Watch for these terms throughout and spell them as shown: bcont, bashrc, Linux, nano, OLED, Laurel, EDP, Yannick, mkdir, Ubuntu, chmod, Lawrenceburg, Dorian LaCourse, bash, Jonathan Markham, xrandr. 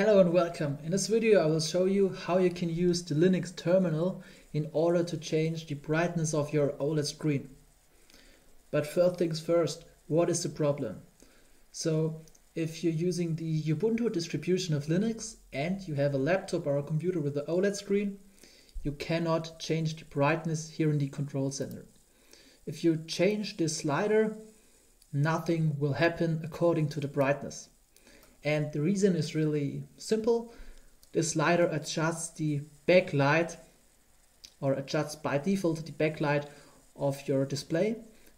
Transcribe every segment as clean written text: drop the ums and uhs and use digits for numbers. Hello and welcome. In this video I will show you how you can use the Linux terminal in order to change the brightness of your OLED screen. But first things first, what is the problem? So if you're using the Ubuntu distribution of Linux and you have a laptop or a computer with an OLED screen, you cannot change the brightness here in the control center. If you change this slider, nothing will happen according to the brightness. And the reason is really simple. This slider adjusts the backlight, or adjusts by default the backlight of your display.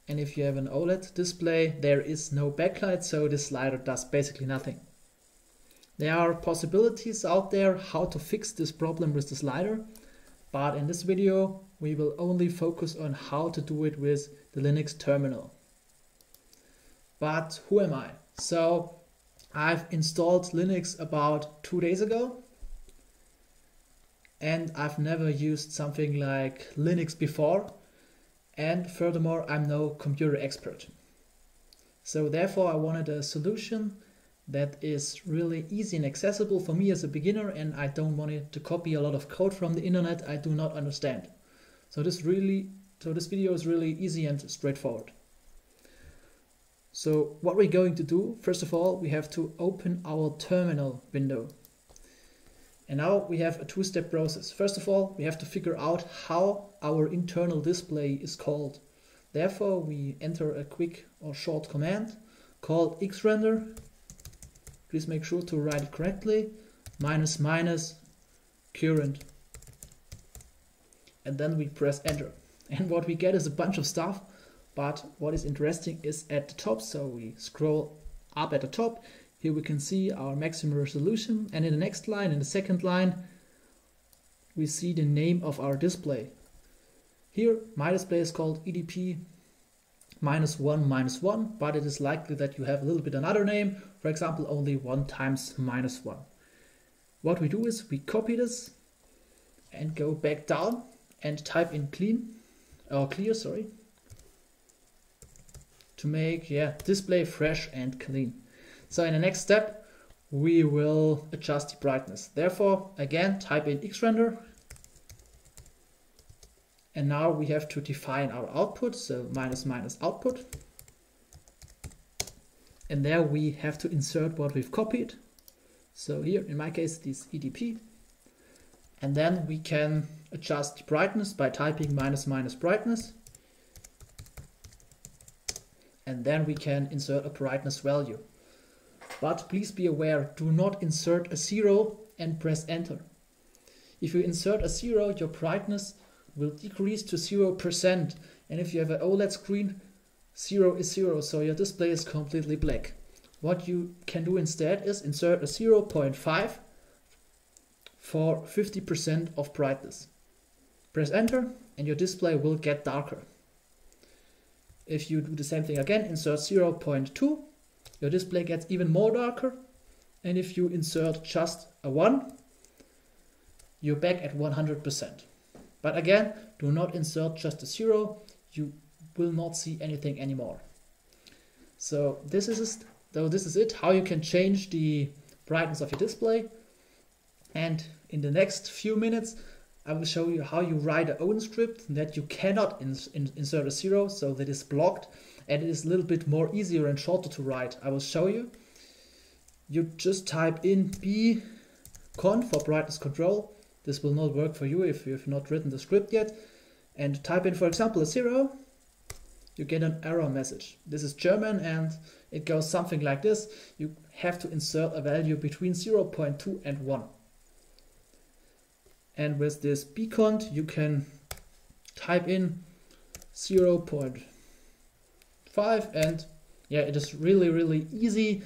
And if you have an OLED display, there is no backlight, so this slider does basically nothing. There are possibilities out there how to fix this problem with the slider, but in this video we will only focus on how to do it with the Linux terminal. But who am I? So I've installed Linux about 2 days ago, and I've never used something like Linux before, and furthermore I'm no computer expert. So therefore I wanted a solution that is really easy and accessible for me as a beginner, and I don't want it to copy a lot of code from the internet I do not understand. So this video is really easy and straightforward. So what we're going to do, first of all, we have to open our terminal window. And now we have a two-step process. First of all, we have to figure out how our internal display is called. Therefore, we enter a quick or short command called xrandr. Please make sure to write it correctly. --_ current. And then we press enter. And what we get is a bunch of stuff. But what is interesting is at the top, so we scroll up at the top. Here we can see our maximum resolution, and in the next line, in the second line, we see the name of our display. Here my display is called EDP -1 -1, but it is likely that you have a little bit another name, for example only 1 × -1. What we do is we copy this and go back down and type in clear to make display fresh and clean. So in the next step we will adjust the brightness. Therefore again type in xrandr, and now we have to define our output, so --output, and there we have to insert what we've copied. So here in my case this EDP, and then we can adjust the brightness by typing --brightness. And then we can insert a brightness value. But please be aware, do not insert a 0 and press enter. If you insert a 0, your brightness will decrease to 0%. And if you have an OLED screen, 0 is 0, so your display is completely black. What you can do instead is insert a 0.5 for 50% of brightness. Press enter and your display will get darker. If you do the same thing again, insert 0.2, your display gets even more darker. And if you insert just a 1, you're back at 100%. But again, do not insert just a 0, you will not see anything anymore. So this is it, how you can change the brightness of your display. And in the next few minutes, I will show you how you write your own script that you cannot insert a 0, so that is blocked, and it is a little bit more easier and shorter to write. I will show you. You just type in bcont for brightness control. This will not work for you if you have not written the script yet. And type in, for example, a 0. You get an error message. This is German and it goes something like this. You have to insert a value between 0.2 and 1. And with this bcont, you can type in 0.5, and it is really easy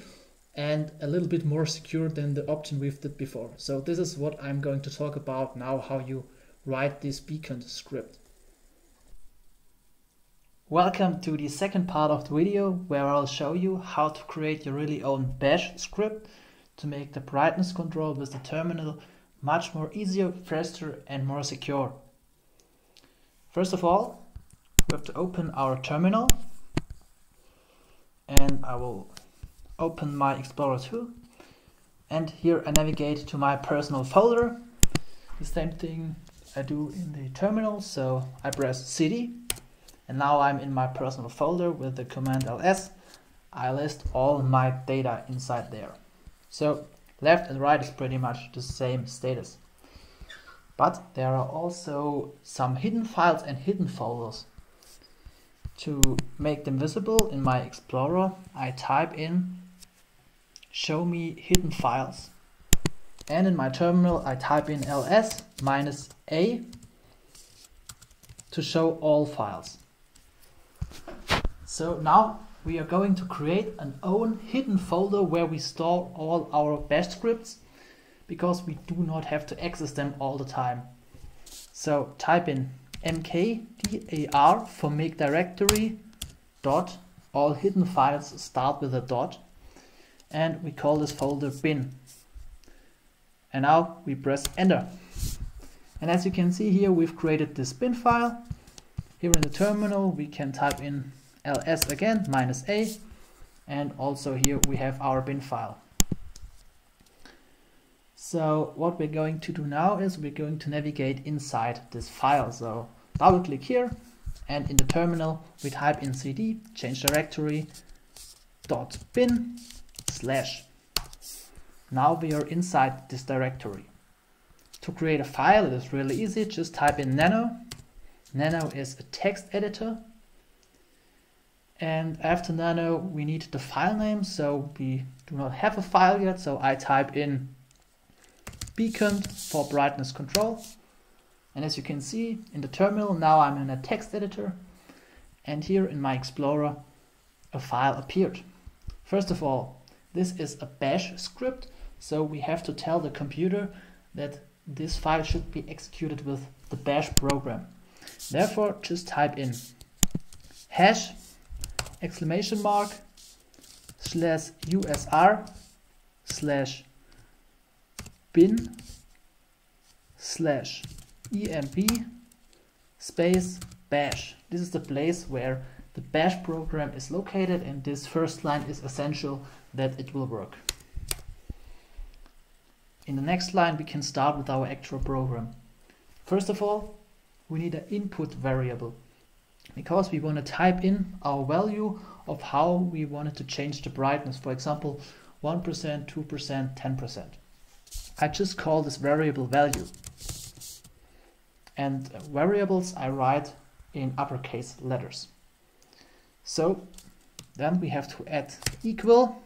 and a little bit more secure than the option we've did before. So this is what I'm going to talk about now, how you write this bcont script. Welcome to the second part of the video, where I'll show you how to create your really own bash script to make the brightness control with the terminal much more easier, faster and more secure. First of all, we have to open our terminal, and I will open my Explorer 2, and here I navigate to my personal folder. The same thing I do in the terminal, so I press cd, and now I'm in my personal folder with the command ls. I list all my data inside there. So left and right is pretty much the same status. But there are also some hidden files and hidden folders. To make them visible in my Explorer, I type in show me hidden files. And in my terminal, I type in ls -a to show all files. So now we are going to create an own hidden folder where we store all our bash scripts, because we do not have to access them all the time. So type in mkdir for make directory dot all hidden files start with a dot, and we call this folder bin. And now we press enter. And as you can see here, we've created this bin file. Here in the terminal, we can type in ls again -a, and also here we have our bin file. So what we're going to do now is we're going to navigate inside this file. So double click here, and in the terminal we type in cd change directory dot bin /. Now we are inside this directory. To create a file, it is really easy. Just type in nano. Nano is a text editor. And after nano, we need the file name. So we do not have a file yet. So I type in bcont for brightness control. And as you can see in the terminal, now I'm in a text editor. And here in my Explorer, a file appeared. First of all, this is a bash script. So we have to tell the computer that this file should be executed with the bash program. Therefore, just type in hash /usr/bin/emp/bash. This is the place where the bash program is located, and this first line is essential that it will work. In the next line, we can start with our actual program. First of all, we need an input variable, because we want to type in our value of how we wanted to change the brightness. For example, 1%, 2%, 10%. I just call this variable value. And variables I write in uppercase letters. So then we have to add equal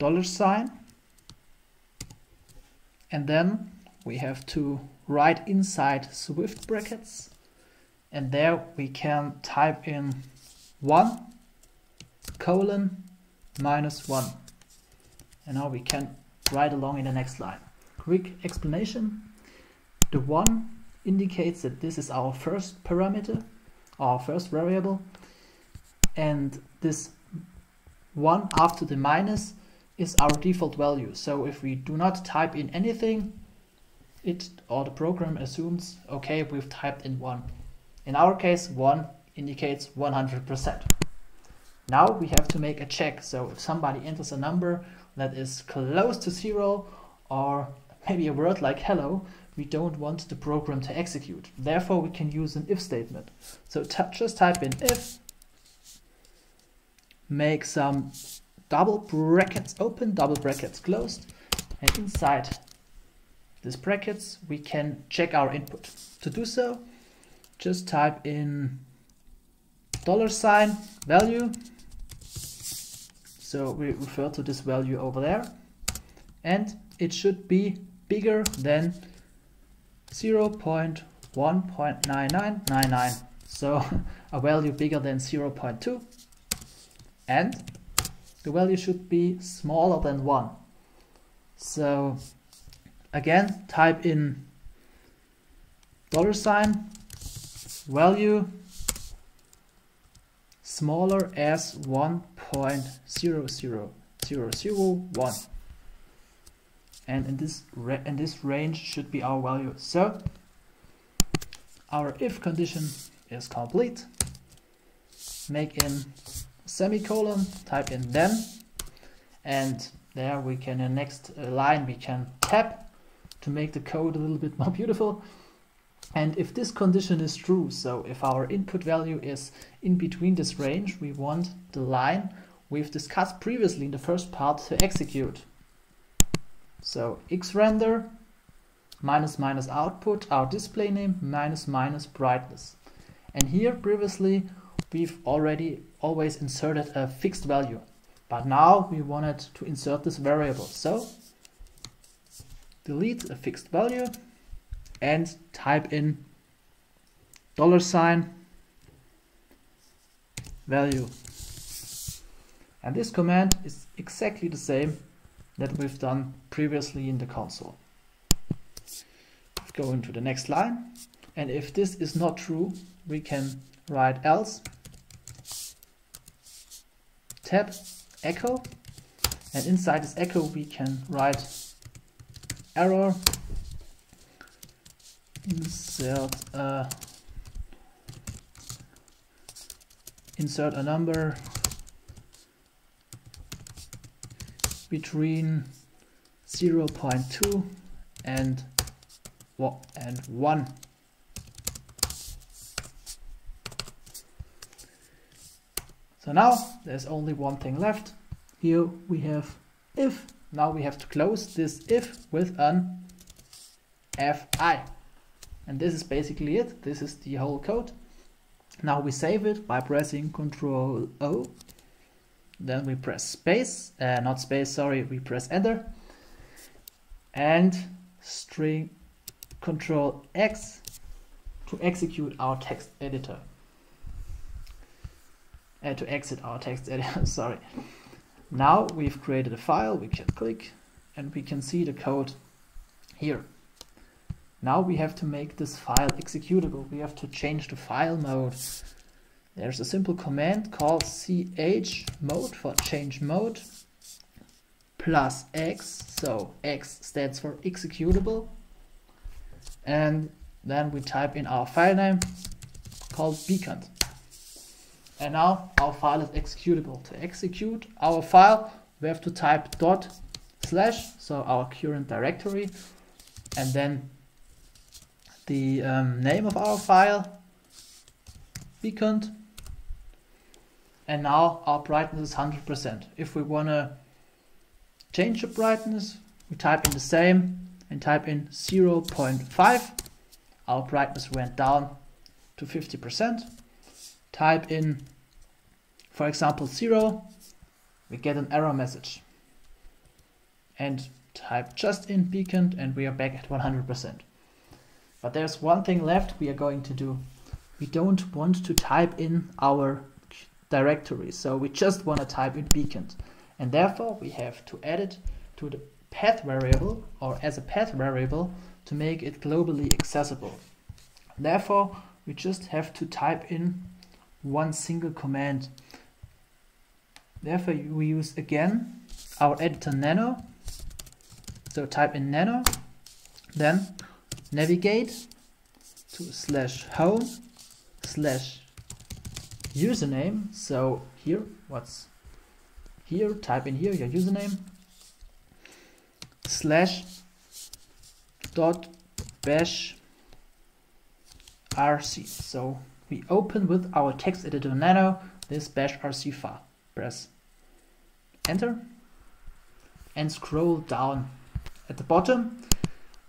$, and then we have to write inside Swift brackets, and there we can type in 1:-1. And now we can write along in the next line. Quick explanation: the 1 indicates that this is our first parameter, our first variable, and this 1 after the minus is our default value. So if we do not type in anything, it or the program assumes, okay, we've typed in 1. In our case, 1 indicates 100%. Now we have to make a check. So if somebody enters a number that is close to 0, or maybe a word like hello, we don't want the program to execute. Therefore, we can use an if statement. So just type in if, make some double brackets open, double brackets closed, and inside these brackets we can check our input. To do so, just type in $value, so we refer to this value over there, and it should be bigger than 0.1.9999, so a value bigger than 0.2, and the value should be smaller than 1. So again, type in $value smaller as 1.00001, and in this range should be our value. So our if condition is complete. Make in semicolon, type in then, And there we can, in the next line, we can tap to make the code a little bit more beautiful. And if this condition is true, so if our input value is in between this range, we want the line we've discussed previously in the first part to execute. So xrandr ---- output, our display name ---- brightness. And here previously we've already always inserted a fixed value, but now we wanted to insert this variable. So delete a fixed value and type in $value. And this command is exactly the same that we've done previously in the console. Let's go into the next line. And if this is not true, we can write else tab echo, and inside this echo we can write error insert a number between 0.2 and 1. So now there's only one thing left. Here we have if. Now we have to close this if with an fi. And this is basically it. This is the whole code. Now we save it by pressing Ctrl-O. Then we press space, we press enter, and string Ctrl-X to execute our text editor. To exit our text editor, sorry. Now we've created a file, we can click, and we can see the code here. Now we have to make this file executable. We have to change the file mode. There's a simple command called chmod for change mode +x, so x stands for executable, and then we type in our file name called bcont, and now our file is executable. To execute our file we have to type /, so our current directory, and then the name of our file bcont. And now our brightness is 100%. If we want to change the brightness, we type in the same and type in 0.5. Our brightness went down to 50%. Type in, for example, 0, we get an error message. And type just in bcont, and we are back at 100%. But there's one thing left we are going to do. We don't want to type in our directory, so we just want to type in bcont. And therefore we have to add it to the path variable, or as a path variable, to make it globally accessible. Therefore we just have to type in one single command. Therefore we use again our editor nano, so type in nano, then navigate to /home/username, so here, what's here, type in here your username, /.bashrc, so we open with our text editor nano this bashrc file. Press enter and scroll down. At the bottom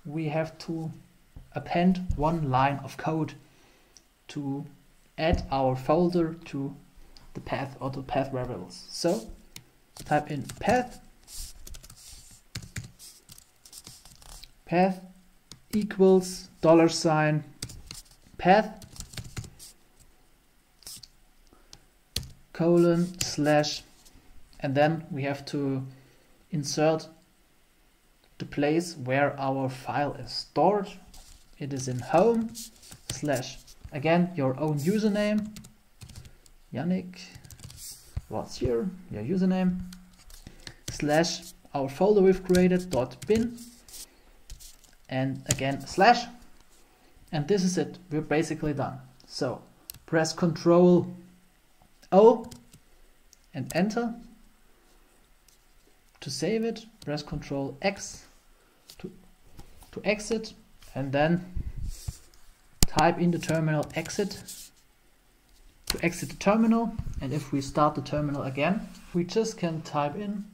we have to append one line of code to add our folder to the path or the path variables. So type in path equals $path :/ and then we have to insert the place where our file is stored. It is in home / again your own username, Yannick, what's here, your username, / our folder we've created .bin, and again /, and this is it. We're basically done. So press Ctrl-O and enter, To save it, press Ctrl X to exit, and then type in the terminal exit to exit the terminal. And if we start the terminal again, we just can type in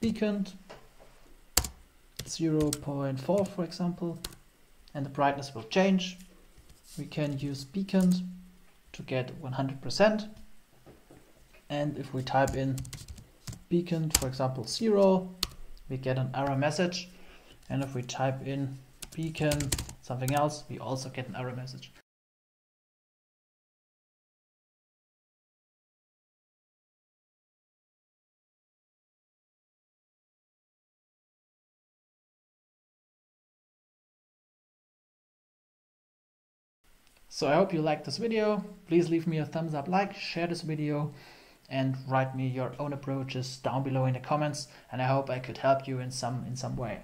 bcont 0.4, for example, and the brightness will change. We can use bcont to get 100%. And if we type in bcont, for example, 0, we get an error message. And if we type in bcont something else, we also get an error message. So I hope you liked this video. Please leave me a thumbs up, like, share this video, and write me your own approaches down below in the comments, and I hope I could help you in some way.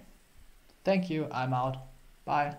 Thank you, I'm out. Bye.